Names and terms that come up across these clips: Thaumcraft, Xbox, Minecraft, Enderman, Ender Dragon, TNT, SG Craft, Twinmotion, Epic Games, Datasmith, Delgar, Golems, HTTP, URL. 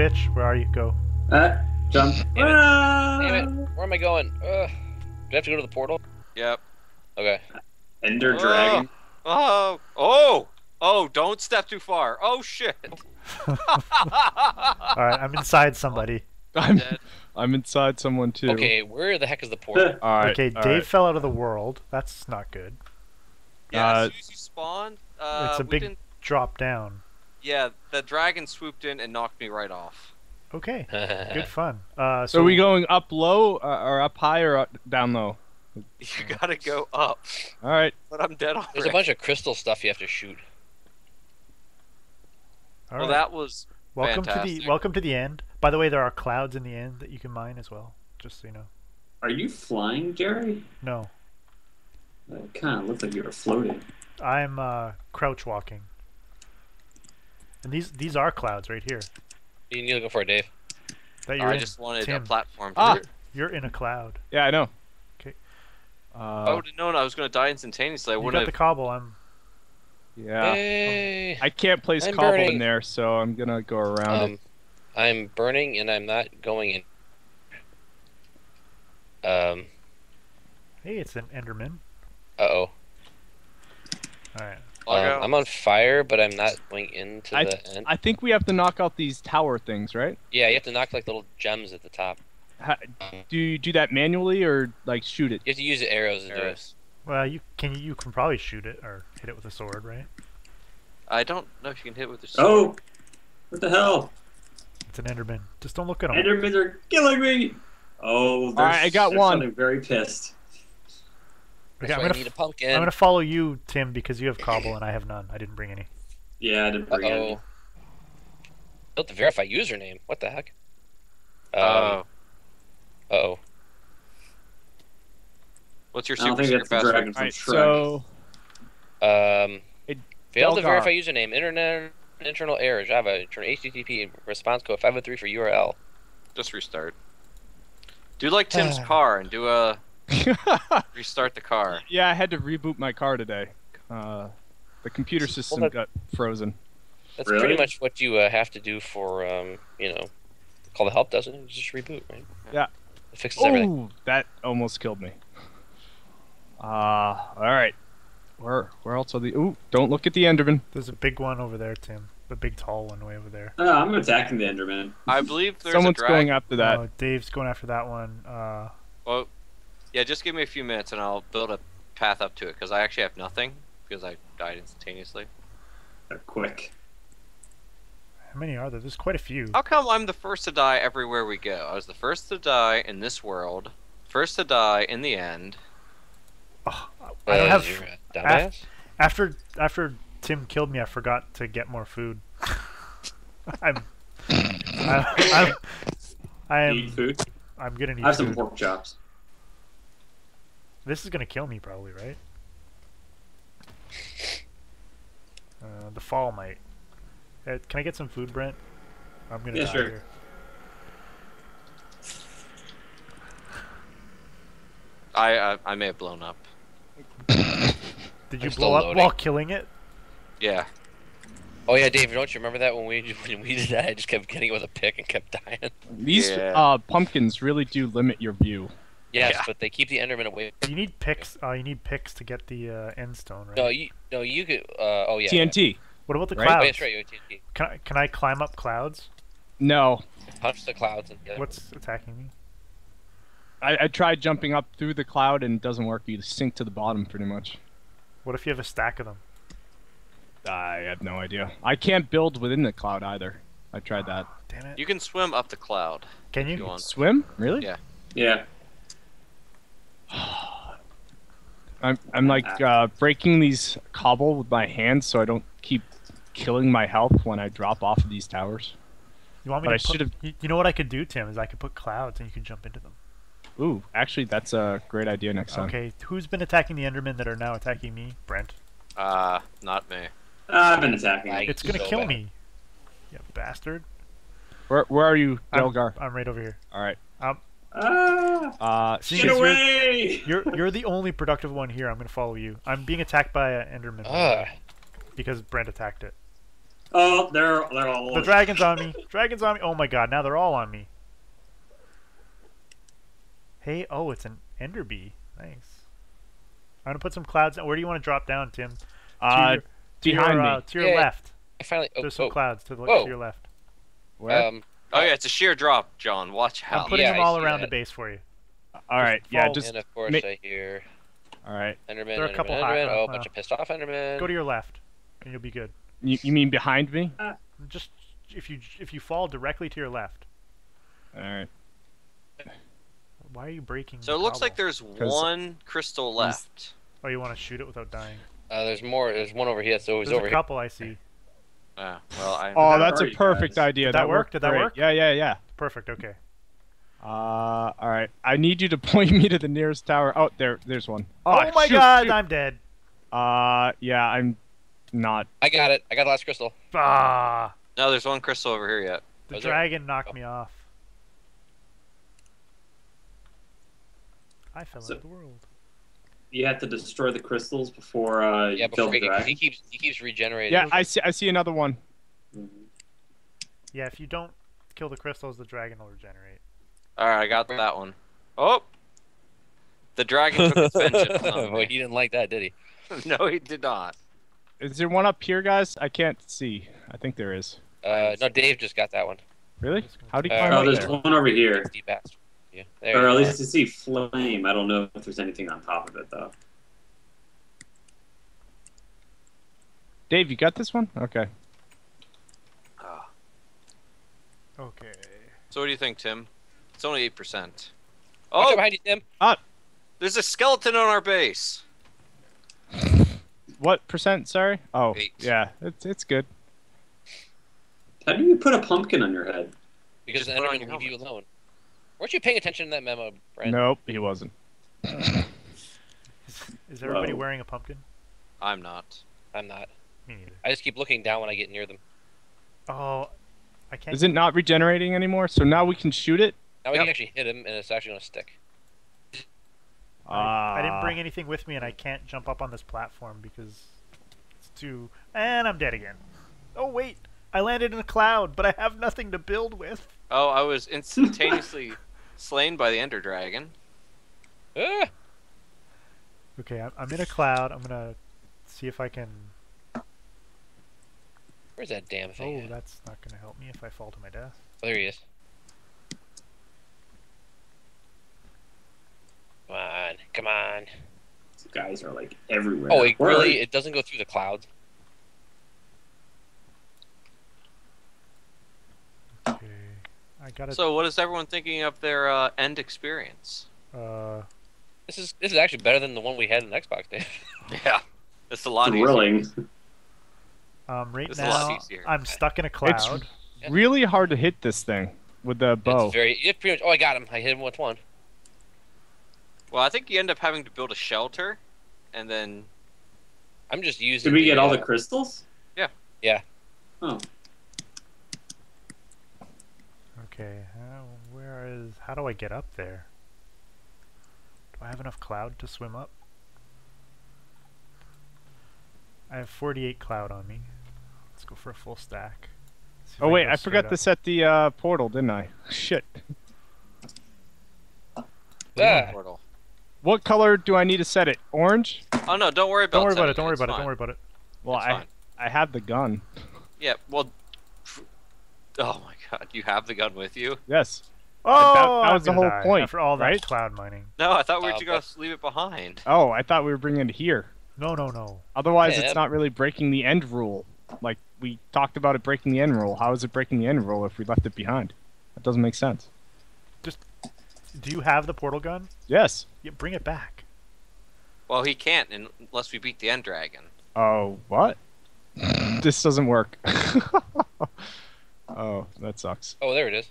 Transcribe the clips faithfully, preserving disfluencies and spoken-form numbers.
bitch. Where are you? Go. Uh, jump. Damn it. Ah! Damn it. Where am I going? Ugh. Do I have to go to the portal? Yep. Okay. Ender Dragon. Oh. Oh. Oh, don't step too far. Oh, shit. All right, I'm inside somebody. I'm dead. I'm inside someone, too. Okay, where the heck is the portal? All right, okay, all Dave right. fell out of the world. That's not good. Yeah, uh, as soon as you spawned, uh, it's a big didn't... drop down. Yeah, the dragon swooped in and knocked me right off. Okay, good fun. Uh, so, so are we going up low, uh, or up high, or up, down low? You gotta go up. All right. But I'm dead already. There's a bunch of crystal stuff you have to shoot. All well, right. that was welcome fantastic. to the welcome to the end. By the way, there are clouds in the end that you can mine as well, just so you know. Are you flying, Jerry? No. It kind of looked like you were floating. I'm uh, crouch walking. And these these are clouds right here. You need to go for it, Dave. That you're oh, I just wanted Tim. a platform. Ah, here. You're in a cloud. Yeah, I know. Okay. Uh, I would have known I was going to die instantaneously. I you got have... the cobble. I'm. Yeah. Hey, I can't place I'm cobble burning. in there, so I'm gonna go around um, it. I'm burning, and I'm not going in. Um. Hey, it's an Enderman. Uh oh. All right. Um, I'm on fire, but I'm not going into I, the end. I think we have to knock out these tower things, right? Yeah, you have to knock like little gems at the top. How, do you do that manually or like shoot it? You have to use the arrows to do it. Well, you can you can probably shoot it or hit it with a sword, right? I don't know if you can hit it with a sword. Oh, what the hell? It's an Enderman. Just don't look at them. Endermen are killing me. Oh, they're, all right, I got one. I'm very pissed. Okay, I'm, gonna I need a pumpkin. I'm gonna follow you, Tim, because you have cobble and I have none. I didn't bring any. Yeah, I didn't bring uh -oh. any. Built the verify username. What the heck? Um, uh oh. What's your super secret password? All right, so, um, it failed to verify username. Internet internal error. Java. Turn H T T P response code five oh three for U R L. Just restart. Do like Tim's car and do a. Restart the car. Yeah, I had to reboot my car today. Uh, the computer system well, that, got frozen. That's really? pretty much what you uh, have to do for, um, you know, call the help, doesn't it? Just reboot, right? Yeah. It fixes Ooh, everything. That almost killed me. Uh, all right. Where, where else are the... Ooh, don't look at the Enderman. There's a big one over there, Tim. The big tall one way over there. No, I'm attacking the Enderman. I believe there's Someone's a drag. going after that. No, Dave's going after that one. Uh, well... Yeah, just give me a few minutes and I'll build a path up to it, because I actually have nothing, because I died instantaneously. They're quick. How many are there? There's quite a few. How come I'm the first to die everywhere we go? I was the first to die in this world, first to die in the end. Oh, I don't have... Dumbass? After, after Tim killed me, I forgot to get more food. I'm... I'm... I'm... I'm, need food? I'm gonna need food. I have food. some pork chops. This is gonna kill me probably, right? Uh, the fall might. Uh, can I get some food, Brent? I'm gonna yeah, die sure. here. I, I I may have blown up. Did you I'm blow up loading. while killing it? Yeah. Oh yeah, Dave, don't you remember that when we when we did that? I just kept getting it with a pick and kept dying. These yeah. uh, pumpkins really do limit your view. Yes, yeah. but they keep the Enderman away. You need picks. Oh, you need picks to get the uh, end stone, right? No, you. No, you could. Uh, oh yeah. T N T. Yeah. What about the right? clouds? Oh, that's right, you're T N T. Can I? Can I climb up clouds? No. Punch the clouds. And get What's attacking me? I, I tried jumping up through the cloud and it doesn't work. You sink to the bottom pretty much. What if you have a stack of them? I have no idea. I can't build within the cloud either. I tried that. Oh, damn it. You can swim up the cloud. Can you? you want. Swim? Really? Yeah. Yeah. I'm I'm like uh, breaking these cobble with my hands so I don't keep killing my health when I drop off of these towers. You want me but to? I put, you know what I could do, Tim, is I could put clouds and you could jump into them. Ooh, actually that's a great idea next time. Okay, who's been attacking the Endermen that are now attacking me, Brent? Uh, not me. Uh, I've been attacking. Like it's gonna so kill bad. me. You bastard. Where Where are you, Delgar? I'm, I'm right over here. All right. Um. Ah, uh, get away! You're, you're you're the only productive one here. I'm gonna follow you. I'm being attacked by an Enderman uh. because Brent attacked it. Oh, they're they're all. The dragon's on me. Dragon's on me. Oh my god! Now they're all on me. Hey, oh, it's an ender bee. Nice. I'm gonna put some clouds. Where do you want to drop down, Tim? Uh, to your, behind to your, me. Uh, to your yeah, left. I finally. Oh, There's some oh. clouds to, the, to your left. Where? Um, oh yeah, it's a sheer drop, John. Watch out. I'm putting yeah, them all around that. the base for you. All right. Just yeah. Just. And of course, I hear. All right. Enderman. There are a couple Enderman, high. Enderman. Oh, a bunch uh, of pissed off Endermen. Go to your left, and you'll be good. You, you mean behind me? Uh, just if you if you fall directly to your left. All right. Why are you breaking? So it looks like there's one crystal left. Oh, you want to shoot it without dying? Uh, there's more. There's one over here. So it's over here. There's a couple I see. Uh, well, I, oh, that's a perfect idea. Did that work? Did that work? Yeah, yeah, yeah. Perfect. Okay. Uh, all right. I need you to point me to the nearest tower. Oh, there, there's one. Oh, oh my god, I'm dead. Uh, yeah, I'm not. I got it. I got the last crystal. Ah. No, there's one crystal over here yet. The dragon knocked me off. I fell out of the world. You have to destroy the crystals before uh, yeah, you kill the dragon. He keeps he keeps regenerating. Yeah, I see I see another one. Mm-hmm. Yeah, if you don't kill the crystals, the dragon will regenerate. All right, I got that one. Oh, the dragon took its vengeance on me. He didn't like that, did he? No, he did not. Is there one up here, guys? I can't see. I think there is. Uh, no, Dave just got that one. Really? How do you? Uh, oh, there's there? one over here. Yeah, or at least to see flame. I don't know if there's anything on top of it, though. Dave, you got this one? Okay. Oh. Okay. So what do you think, Tim? It's only eight percent. Oh! Behind you, Tim. Up. There's a skeleton on our base. What percent, sorry? Oh, eight. Yeah, it's, it's good. How do you put a pumpkin on your head? Because the enemy will leave you alone. Weren't you paying attention to that memo, Brent? Nope, he wasn't. is, is everybody Whoa. wearing a pumpkin? I'm not. I'm not. Me neither. I just keep looking down when I get near them. Oh, I can't. Is it not regenerating anymore? So now we can shoot it? Now we yep. can actually hit him, and it's actually going to stick. Uh, I, I didn't bring anything with me, and I can't jump up on this platform because it's too... And I'm dead again. Oh, wait. I landed in a cloud, but I have nothing to build with. Oh, I was instantaneously slain by the Ender Dragon. Ah! Okay, I'm, I'm in a cloud. I'm going to see if I can... Where's that damn thing? Oh, at? That's not going to help me if I fall to my death. Oh, there he is. Come on, come on. These guys are, like, everywhere. Oh, it really? It doesn't go through the clouds? Gotta... So what is everyone thinking of their uh, end experience? Uh, this is this is actually better than the one we had in Xbox Day. Yeah, it's a lot thrilling. easier. Um, right it's now, I'm stuck in a cloud. It's yeah. really hard to hit this thing with the bow. It's very. It's pretty much. Oh, I got him! I hit him with one. Well, I think you end up having to build a shelter, and then I'm just using. Did we the, get all uh, the crystals? Yeah. Yeah. Oh. Okay, how, where is... How do I get up there? Do I have enough cloud to swim up? I have forty-eight cloud on me. Let's go for a full stack. Oh wait, I forgot to set the uh, portal, didn't I? Shit. Yeah. Portal. What color do I need to set it? Orange? Oh no, don't worry about it. Don't worry about it, don't worry about it, don't worry about it. Well, I, I have the gun. Yeah, well... Oh my god, you have the gun with you? Yes. Oh, that, that was the whole die. point. After all that right? cloud mining. No, I thought we were uh, going to leave it behind. Oh, I thought we were bringing it here. No, no, no. Otherwise, yeah, it's not really breaking the end rule. Like, we talked about it breaking the end rule. How is it breaking the end rule if we left it behind? That doesn't make sense. Just, do you have the portal gun? Yes. Yeah, bring it back. Well, he can't unless we beat the end dragon. Oh, what? This doesn't work. Oh, that sucks. Oh, there it is.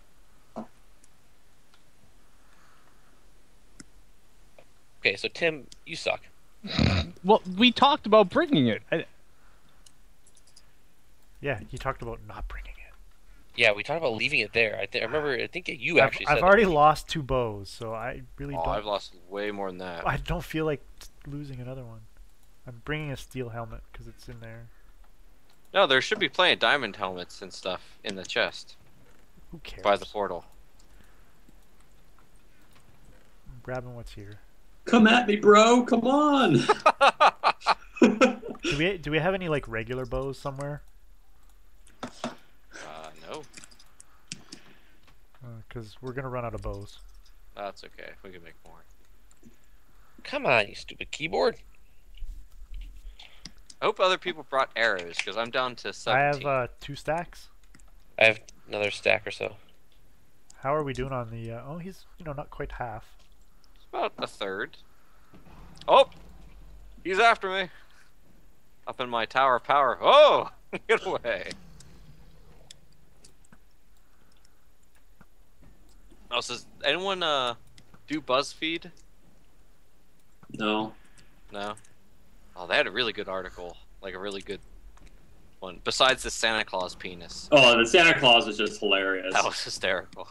Okay, so Tim, you suck. Well, we talked about bringing it. I... Yeah, you talked about not bringing it. Yeah, we talked about leaving it there. I, th I remember, I think you actually I've, said I've already that. lost two bows, so I really oh, don't... Oh, I've lost way more than that. I don't feel like losing another one. I'm bringing a steel helmet, because it's in there. No, there should be plenty of diamond helmets and stuff in the chest. Who cares? By the portal. I'm grabbing what's here. Come at me, bro! Come on! do we do we have any like regular bows somewhere? Uh, no. Because uh, we're gonna run out of bows. That's okay. We can make more. Come on, you stupid keyboard! I hope other people brought arrows, because I'm down to seventeen. I have uh, two stacks. I have another stack or so. How are we doing on the... Uh, oh, he's, you know, not quite half. It's about a third. Oh! He's after me! Up in my tower of power. Oh! Get away! Oh, so does anyone uh, do BuzzFeed? No. No? Oh, they had a really good article, like a really good one. Besides the Santa Claus penis. Oh, the Santa Claus was just hilarious. That was hysterical.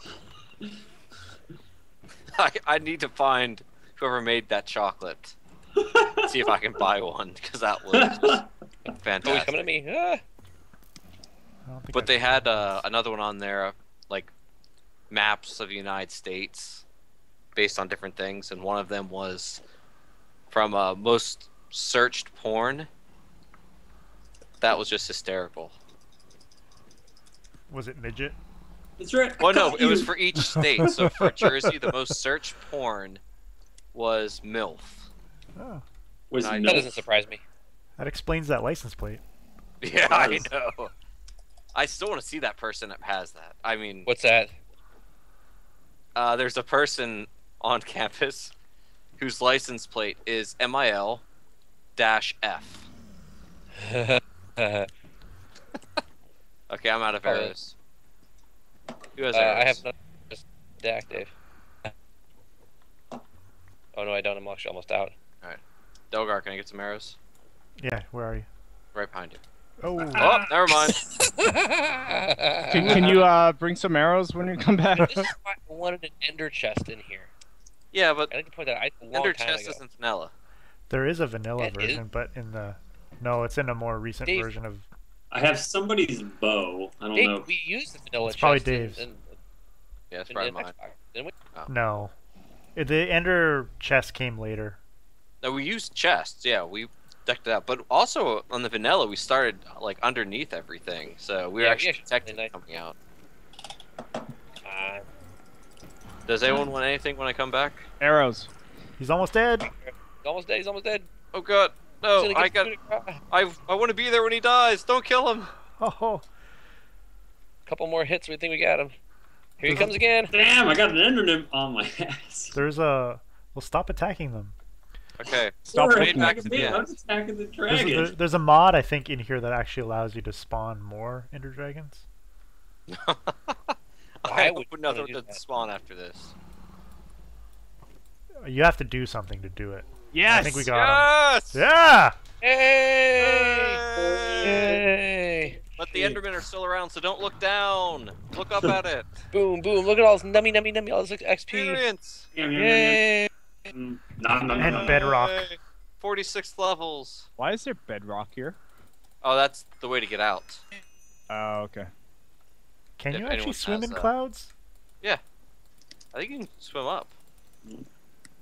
I, I need to find whoever made that chocolate. See if I can buy one, because that was just fantastic. Oh, he's coming at me. Ah. But they had uh, another one on there, like maps of the United States based on different things, and one of them was from uh, most... searched porn. That was just hysterical. Was it midget? It's right. Well, no, it was for each state. So for Jersey, the most searched porn was MILF. Oh. Was MILF. That doesn't surprise me. That explains that license plate. Yeah, I know. I still want to see that person that has that. I mean, what's that? Uh, there's a person on campus whose license plate is M I L. Dash F. Okay, I'm out of arrows. Who has uh, arrows? I have not just stack, Dave. Oh no, I don't. I'm actually almost out. All right, Delgar, can I get some arrows? Yeah, where are you? Right behind you. Oh, oh never mind. can, can you uh, bring some arrows when you come back? This is why I wanted an Ender chest in here. Yeah, but I like to point that out. Ender chest ago. Isn't vanilla. There is a vanilla that version, is? But in the no, it's in a more recent Dave, version of. I have somebody's bow. I don't Dave, know. We use the vanilla. It's chest probably Dave's. In, in, yeah, it's in, probably in mine. We... Oh. No, the Ender chest came later. No, we used chests. Yeah, we decked it out. But also on the vanilla, we started like underneath everything, so we yeah, were actually yeah, technically nice. Coming out. Uh, Does anyone want anything when I come back? Arrows. He's almost dead. Almost dead. He's almost dead. Oh god, no! I got. I I want to be there when he dies. Don't kill him. Oh. Couple more hits. We think we got him. Here he comes again. Damn! I got an Enderman on my ass. There's a. Well, stop attacking them. Okay. Stop attacking the dragon. There's a, there's a mod I think in here that actually allows you to spawn more Ender dragons. I would not spawn after this. You have to do something to do it. Yes! I think we got yes! him. Yeah! Hey! Hey! But the Endermen are still around, so don't look down. Look up at it. Boom, boom. Look at all this nummy, nummy, nummy, all this X P. Experience. Yay! And bedrock. forty-six levels. Why is there bedrock here? Oh, that's the way to get out. Oh, okay. Can if you actually swim in that. Clouds? Yeah. I think you can swim up.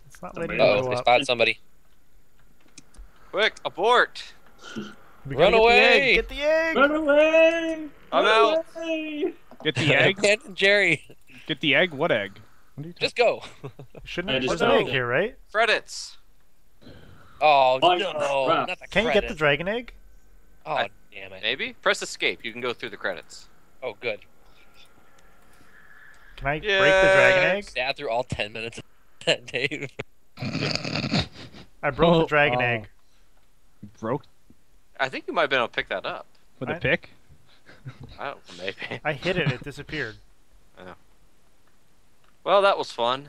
It's not letting uh oh, they spotted somebody. Quick, abort! Run away! Get the egg! Run away! I'm out! Get the egg? And Jerry! Get the egg? What egg? What just go! Shouldn't have an egg here, right? Credits! Oh, oh no! no. Not the can credit. You get the dragon egg? Oh, I, damn it. Maybe? Press escape, you can go through the credits. Oh, good. Can I yes. break the dragon egg? Sat through all ten minutes. Dave. I broke oh, the dragon oh. egg. Broke? I think you might have been able to pick that up. With I... a pick? I don't know, maybe. I hit it, it disappeared. Oh. Well, that was fun.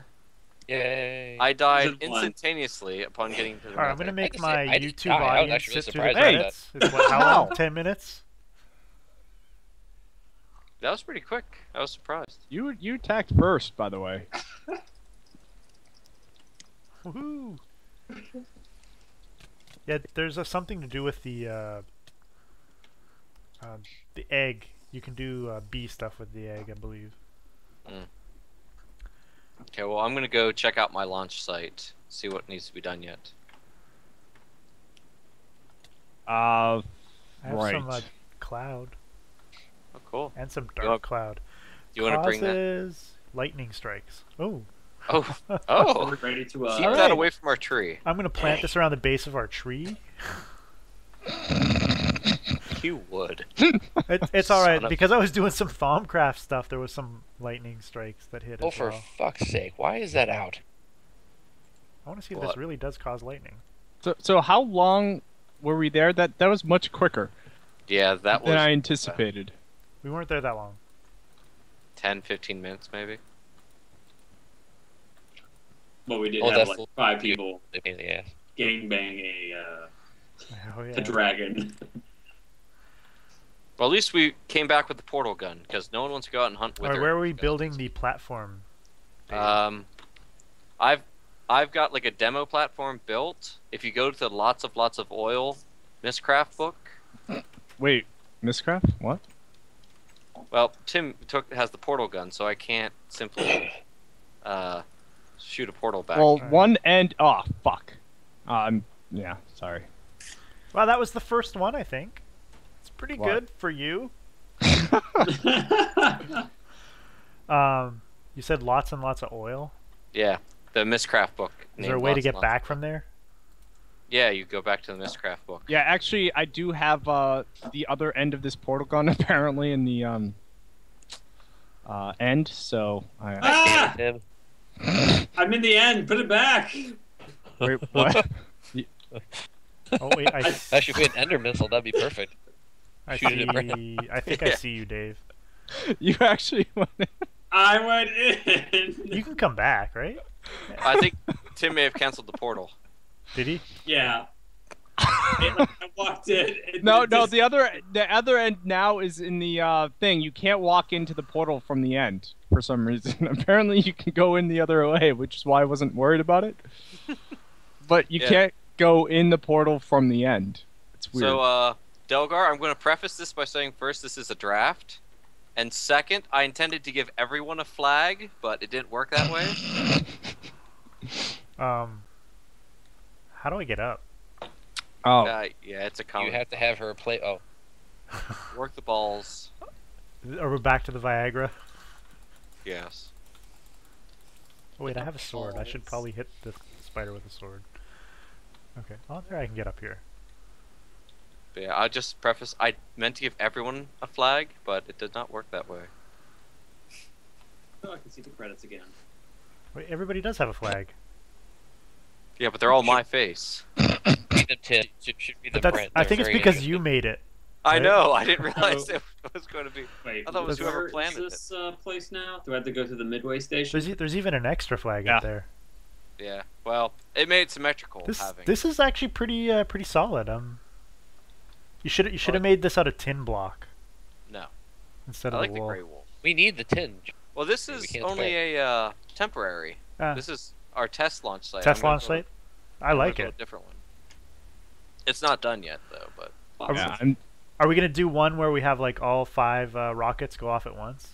Yay. I died instantaneously fun? upon getting to the Alright, I'm going to make my say, YouTube audience sit through the credits. It's what, how long? ten minutes? That was pretty quick. I was surprised. You, you attacked first, by the way. Woohoo! Yeah, there's a, something to do with the uh, Um, the egg. You can do uh, bee stuff with the egg, I believe. Mm. Okay, well, I'm going to go check out my launch site, see what needs to be done yet. Uh, I have right. some uh, cloud. Oh, cool. And some dark you cloud. You want to bring that? Lightning strikes. Oh. Oh. Oh. Ready to, uh, keep right. that away from our tree. I'm going to plant Dang. this around the base of our tree. You would. It, it's alright, because I was doing some Thaumcraft stuff, there was some lightning strikes that hit it. Oh, for well. fuck's sake, why is that out? I want to see what? if this really does cause lightning. So, so how long were we there? That that was much quicker. Yeah, that was... than I anticipated. Uh, we weren't there that long. ten, fifteen minutes, maybe? Well, we did oh, have, like, five people yeah. gangbang a, uh, oh, yeah. a dragon. Well, at least we came back with the portal gun, because no one wants to go out and hunt with All right, her. Where are we guns. building the platform? Um, I've I've got like a demo platform built. If you go to the lots of lots of oil Miscraft book. Wait, Miscraft? What? Well, Tim took has the portal gun, so I can't simply uh, shoot a portal back. Well, right. one end. Oh, fuck. Um, yeah, sorry. Well, that was the first one, I think. Pretty what? good for you. um, you said lots and lots of oil? Yeah, the Miscraft book. Is there a way to get back from there? Yeah, you go back to the Miscraft book. Yeah, actually, I do have uh, the other end of this portal gun, apparently, in the um, uh, end, so... I, ah! I I'm in the end! Put it back! Wait, what? oh, wait, I... That should be an ender missile, that'd be perfect. I, see, I think yeah. I see you, Dave. You actually went in. I went in. You can come back, right? I think Tim may have canceled the portal. Did he? Yeah. it, like, I walked in. No, no. Just... The other, the other end now is in the uh, thing. You can't walk into the portal from the end for some reason. Apparently, you can go in the other way, which is why I wasn't worried about it. But you yeah. can't go in the portal from the end. It's weird. So, uh. Delgar, I'm going to preface this by saying, first, this is a draft, and second, I intended to give everyone a flag, but it didn't work that way. Um, how do I get up? Oh, uh, yeah, it's a comment. You have to have her play. Oh, work the balls. Are we back to the Viagra? Yes. Oh, wait, I have a sword. I should probably hit the spider with a sword. Okay, oh, there I can get up here. But yeah, I just preface, I meant to give everyone a flag, but it did not work that way. Oh, I can see the credits again. Wait, everybody does have a flag. Yeah, but they're all should, my face. Should, should be the brand. I think it's because you made it. Right? I know, I didn't realize so, it was going to be. Wait, I thought it was whoever planned it. Is this uh, place now? Do I have to go to the midway station? There's, there's even an extra flag yeah. out there. Yeah, well, it made it symmetrical. This, having... this is actually pretty uh, pretty solid. Um. You should you should have made this out of tin block. No. Instead I of like wool. the gray wool. We need the tin. Well, this is we only play. a uh, temporary. Uh, this is our test launch site. Test launch site. I like it. A different one. It's not done yet though, but. Are, yeah, we, are we gonna do one where we have like all five uh, rockets go off at once?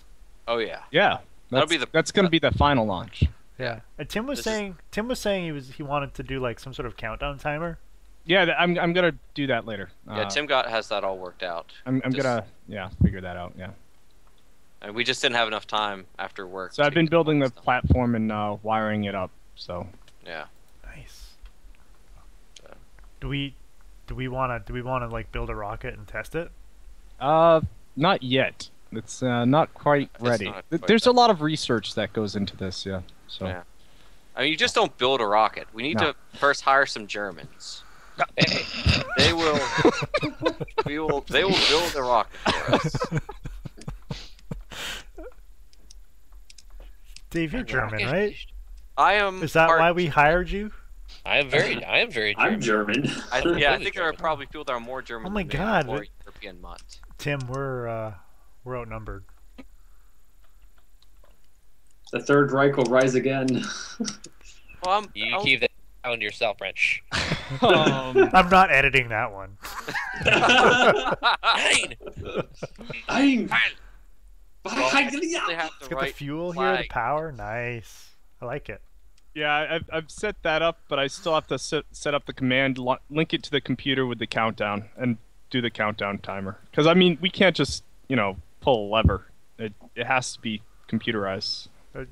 Oh yeah. Yeah. That'll be the. That's gonna uh, be the final launch. Yeah. And Tim was this saying is... Tim was saying he was he wanted to do like some sort of countdown timer. Yeah, I'm I'm gonna do that later. Yeah, uh, Tim got has that all worked out. I'm I'm just, gonna yeah figure that out. Yeah, and we just didn't have enough time after work. So I've been building the platform and uh, wiring it up. So yeah, nice. So. Do we do we wanna do we wanna like build a rocket and test it? Uh, not yet. It's uh, not quite it's ready. Not quite There's done. a lot of research that goes into this. Yeah. So yeah. I mean, you just don't build a rocket. We need no. to first hire some Germans. Hey, they will. we will. They will build a rocket for us. Dave, you're German, right? I am. Is that why we hired you? I am very. I am very. German. I'm German. I, yeah, I think there are probably people that are more German. Oh my God! More European mutt. Tim, we're uh, we're outnumbered. The Third Reich will rise again. Well, I'm, you I'll... keep that on yourself, Rich. Um, I'm not editing that one. Nine. Nine. Well, I have it's got right the fuel flag. Here, the power. Nice. I like it. Yeah, I've, I've set that up, but I still have to set, set up the command, link it to the computer with the countdown, and do the countdown timer. Because, I mean, we can't just, you know, pull a lever. It, it has to be computerized.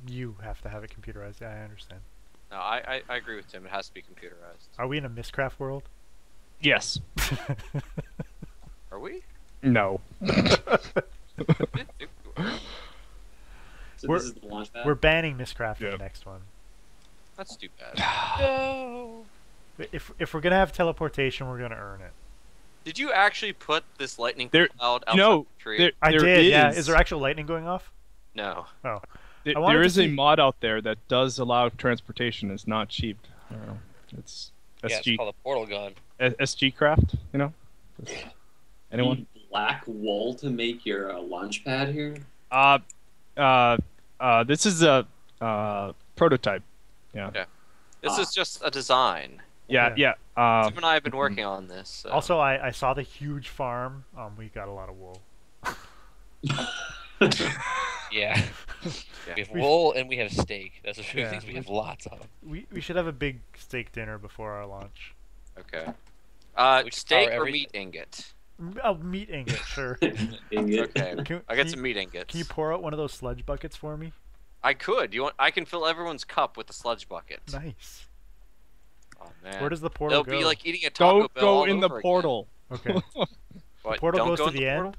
You have to have it computerized. Yeah, I understand. No, I, I, I agree with Tim. It has to be computerized. Are we in a Miscraft world? Yes. Are we? No. So we're, this is the launch pad? We're banning Miscraft for yeah. the next one. That's too bad. No. If if we're gonna have teleportation, we're gonna earn it. Did you actually put this lightning there, cloud outside no, the tree? There, I there did. Is. Yeah. Is there actual lightning going off? No. Oh. There, there is see... a mod out there that does allow transportation. It's not cheap. I don't know. It's S G. Yeah, it's called a portal gun. S G Craft. You know. Anyone? You need black wool to make your uh, launch pad here. Uh, uh, uh. This is a uh prototype. Yeah. yeah. This ah. is just a design. Yeah, yeah. yeah. Um, Tim and I have been working on this. So. Also, I, I saw the huge farm. Um, we got a lot of wool. yeah. yeah. We have wool and we have steak. That's the two yeah. things we have lots of. We we should have a big steak dinner before our launch. Okay. Uh, steak or meat ingot? Oh, meat ingot, sure. ingot. Okay. Can, I got some meat ingots. Can you pour out one of those sludge buckets for me? I could. You want? I can fill everyone's cup with a sludge bucket. Nice. Oh man. Where does the portal It'll go? It'll be like eating a Taco Bell. Don't go in the portal. Again. Okay. What, the portal goes go to the, the end.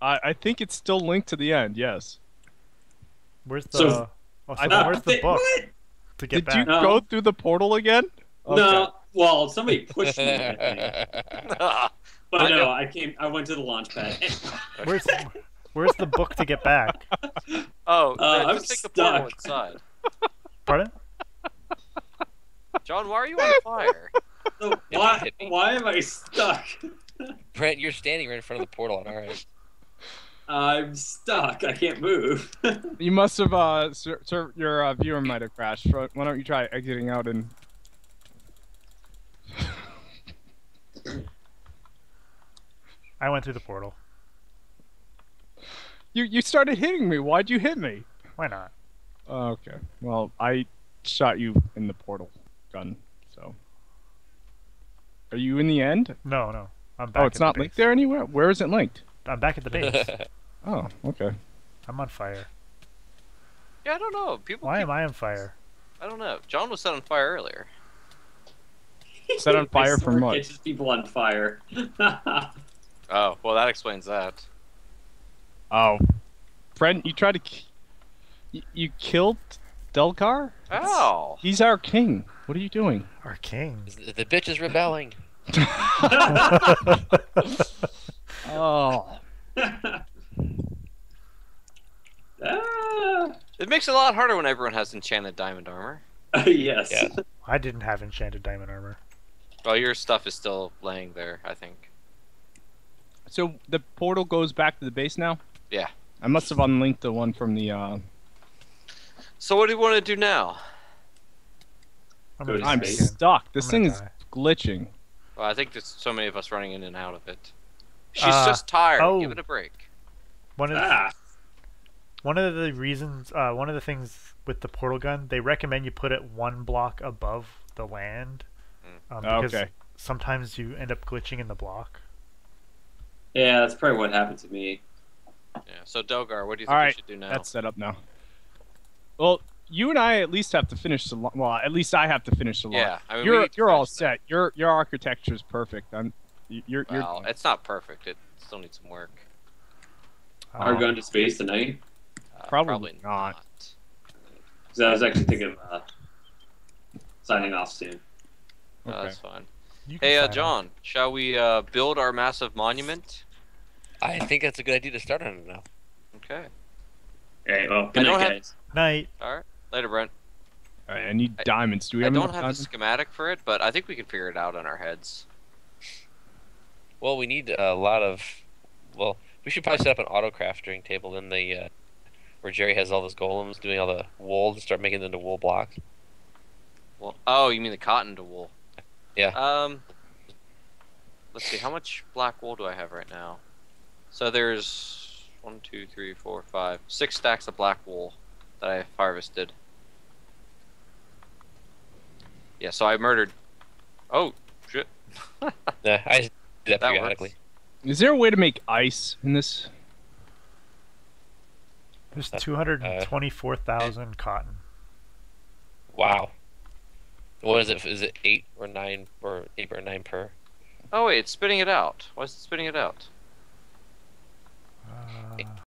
I I think it's still linked to the end. Yes. Where's the? So, oh, so uh, where's the book? What? To get Did back. you no. go through the portal again? Okay. No. Well, somebody pushed me. I think. But no, I came. I went to the launch pad. Where's? Where's the book to get back? Oh, uh, just take the portal inside. Pardon? John, why are you on fire? So why, why am I stuck? Brent, you're standing right in front of the portal. All right. I'm stuck. I can't move. You must have, uh, sir, sir, your uh, viewer might have crashed. Why don't you try exiting out and... I went through the portal. You you started hitting me. Why'd you hit me? Why not? Uh, okay. Well, I shot you in the portal gun. So, are you in the end? No, no. I'm back. Oh, it's at not the base. Linked there anywhere. Where is it linked? I'm back at the base. Oh, okay. I'm on fire. Yeah, I don't know. People. Why keep... am I on fire? I don't know. John was set on fire earlier. Set on fire for what? Catches people on fire. Oh, well, that explains that. Oh, Brent, you tried to k you, you killed Delgar? Oh, he's our king. What are you doing? Our king. The, the bitch is rebelling. Oh. It makes it a lot harder when everyone has enchanted diamond armor. Uh, yes. Yeah. I didn't have enchanted diamond armor. Well, your stuff is still laying there, I think. So the portal goes back to the base now? Yeah. I must have unlinked the one from the... Uh... So what do you want to do now? I'm, I'm stuck. This I'm thing is glitching. Well, I think there's so many of us running in and out of it. She's uh, just tired. Oh. Give it a break. One of, ah. the, one of the reasons... Uh, one of the things with the portal gun, they recommend you put it one block above the land. Mm. Um, because okay. sometimes you end up glitching in the block. Yeah, that's probably what happened to me. Yeah. So Delgar, what do you think All right, we should do now? That's set up now. Well, you and I at least have to finish the well. At least I have to finish the launch. Yeah, I mean, you're you're all that. set. Your your architecture is perfect. I'm. You're. Well, you're... it's not perfect. It still needs some work. Uh, Are we going to space tonight? Uh, probably, probably not. Because I was actually thinking of uh, signing off soon. Okay. Uh, that's fine. Hey, uh, John, shall we uh, build our massive monument? I think that's a good idea to start on it now. Okay. Hey, well, good night, guys. Night. All right. Later, Brent. All right, I need I, diamonds. Do we I have don't have diamonds? a schematic for it, but I think we can figure it out on our heads. Well, we need a lot of... Well, we should probably set up an auto-crafting table in the... Uh, where Jerry has all those golems doing all the wool to start making them into wool blocks. Well, oh, you mean the cotton to wool. Yeah. Um. Let's see, how much black wool do I have right now? So there's one, two, three, four, five, six stacks of black wool that I've harvested. Yeah, so I murdered. Oh, shit. Yeah, I did that, that periodically. Works. Is there a way to make ice in this? There's two hundred twenty-four thousand uh, cotton. Wow. What is it? Is it eight or nine or eight or nine per? Oh wait, it's spitting it out. Why is it spitting it out? Uh...